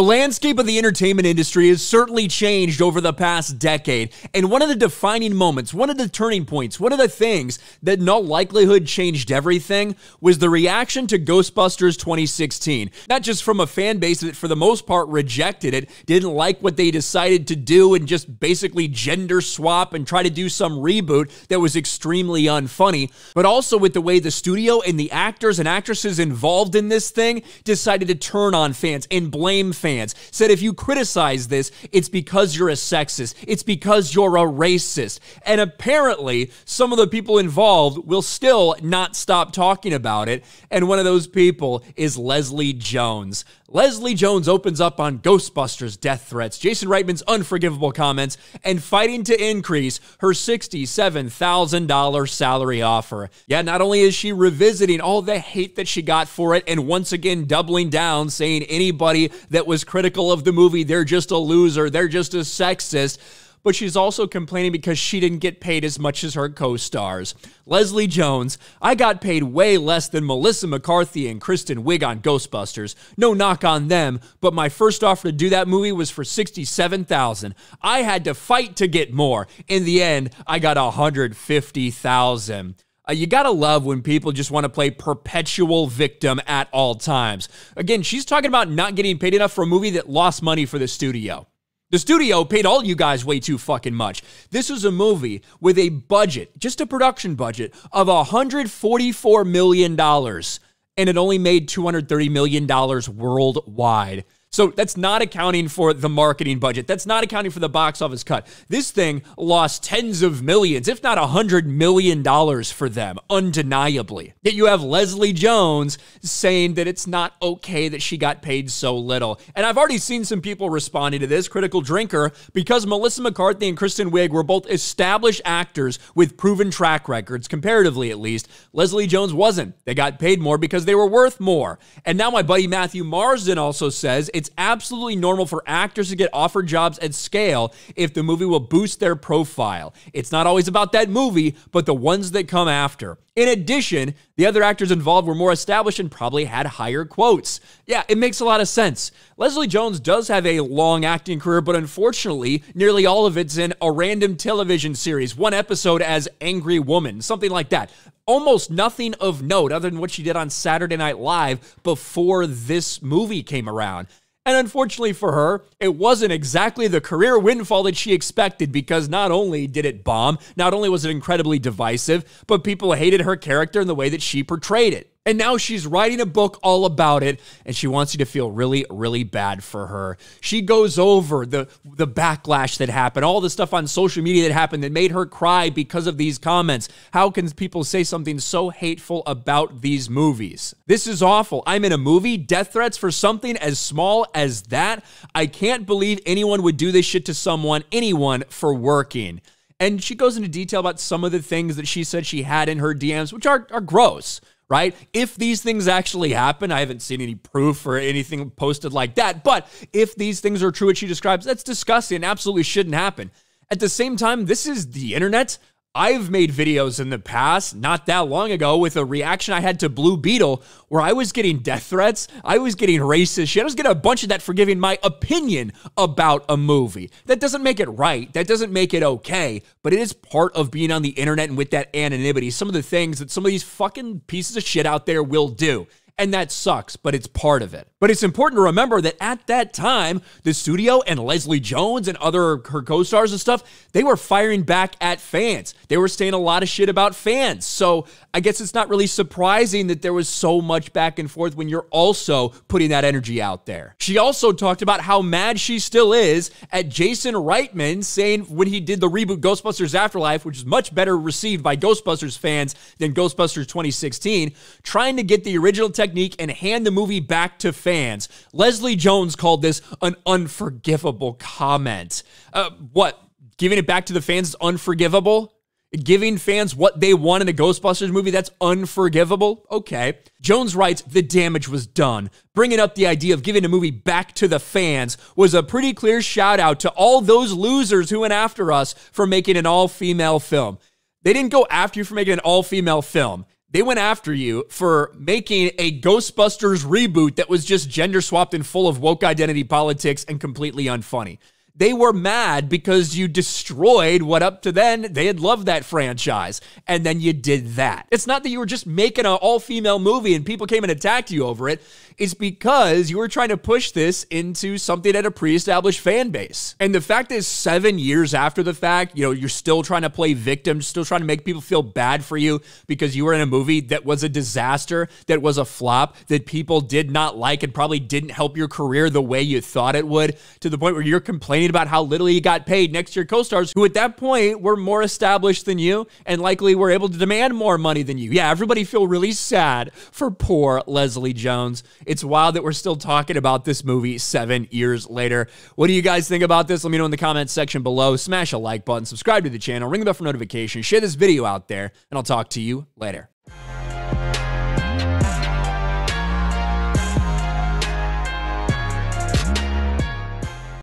The landscape of the entertainment industry has certainly changed over the past decade, and one of the defining moments, one of the turning points, one of the things that in all likelihood changed everything was the reaction to Ghostbusters 2016. Not just from a fan base that for the most part rejected it, didn't like what they decided to do and just basically gender swap and try to do some reboot that was extremely unfunny, but also with the way the studio and the actors and actresses involved in this thing decided to turn on fans and blame fans. Said if you criticize this, it's because you're a sexist. It's because you're a racist. And apparently, some of the people involved will still not stop talking about it. And one of those people is Leslie Jones. Leslie Jones opens up on Ghostbusters death threats, Jason Reitman's unforgivable comments, and fighting to increase her $67,000 salary offer. Yeah, not only is she revisiting all the hate that she got for it and once again doubling down, saying anybody that was critical of the movie, they're just a loser, they're just a sexist, but she's also complaining because she didn't get paid as much as her co-stars. Leslie Jones, I got paid way less than Melissa McCarthy and Kristen Wiig on Ghostbusters. No knock on them, but my first offer to do that movie was for $67,000. I had to fight to get more. In the end, I got $150,000. You gotta love when people just want to play perpetual victim at all times. Again, she's talking about not getting paid enough for a movie that lost money for the studio. The studio paid all you guys way too fucking much. This is a movie with a budget, just a production budget, of $144 million, and it only made $230 million worldwide. So that's not accounting for the marketing budget. That's not accounting for the box office cut. This thing lost tens of millions, if not $100 million for them, undeniably. Yet you have Leslie Jones saying that it's not okay that she got paid so little. And I've already seen some people responding to this. Critical Drinker, because Melissa McCarthy and Kristen Wiig were both established actors with proven track records, comparatively at least. Leslie Jones wasn't. They got paid more because they were worth more. And now my buddy Matthew Marsden also says, it's absolutely normal for actors to get offered jobs at scale if the movie will boost their profile. It's not always about that movie, but the ones that come after. In addition, the other actors involved were more established and probably had higher quotes. Yeah, it makes a lot of sense. Leslie Jones does have a long acting career, but unfortunately, nearly all of it's in a random television series, one episode as Angry Woman, something like that. Almost nothing of note other than what she did on Saturday Night Live before this movie came around. And unfortunately for her, it wasn't exactly the career windfall that she expected, because not only did it bomb, not only was it incredibly divisive, but people hated her character and the way that she portrayed it. And now she's writing a book all about it, and she wants you to feel really, really bad for her. She goes over the backlash that happened, all the stuff on social media that happened that made her cry because of these comments. How can people say something so hateful about these movies? This is awful. I'm in a movie, death threats for something as small as that. I can't believe anyone would do this shit to someone, anyone, for working. And she goes into detail about some of the things that she said she had in her DMs, which are gross. Right? If these things actually happen, I haven't seen any proof or anything posted like that, but if these things are true, what she describes, that's disgusting and absolutely shouldn't happen. At the same time, this is the internet. I've made videos in the past, not that long ago, with a reaction I had to Blue Beetle, where I was getting death threats, I was getting racist shit, I was getting a bunch of that for giving my opinion about a movie. That doesn't make it right, that doesn't make it okay, but it is part of being on the internet and with that anonymity, some of the things that some of these fucking pieces of shit out there will do. And that sucks, but it's part of it. But it's important to remember that at that time, the studio and Leslie Jones and other her co-stars and stuff, they were firing back at fans. They were saying a lot of shit about fans. So I guess it's not really surprising that there was so much back and forth when you're also putting that energy out there. She also talked about how mad she still is at Jason Reitman, saying when he did the reboot Ghostbusters Afterlife, which is much better received by Ghostbusters fans than Ghostbusters 2016, trying to get the original technique and hand the movie back to fans. Leslie Jones called this an unforgivable comment. What? Giving it back to the fans is unforgivable? Giving fans what they want in a Ghostbusters movie, that's unforgivable? Okay. Jones writes, the damage was done. Bringing up the idea of giving a movie back to the fans was a pretty clear shout out to all those losers who went after us for making an all-female film. They didn't go after you for making an all-female film. They went after you for making a Ghostbusters reboot that was just gender swapped and full of woke identity politics and completely unfunny. They were mad because you destroyed what up to then they had loved that franchise. And then you did that. It's not that you were just making an all-female movie and people came and attacked you over it. It's because you were trying to push this into something at a pre-established fan base. And the fact is 7 years after the fact, you know, you're still trying to play victim, still trying to make people feel bad for you because you were in a movie that was a disaster, that was a flop, that people did not like and probably didn't help your career the way you thought it would, to the point where you're complaining about how little you got paid next to your co-stars, who at that point were more established than you and likely were able to demand more money than you. Yeah, everybody feel really sad for poor Leslie Jones. It's wild that we're still talking about this movie 7 years later. What do you guys think about this? Let me know in the comments section below. Smash a like button, subscribe to the channel, ring the bell for notifications, share this video out there, and I'll talk to you later.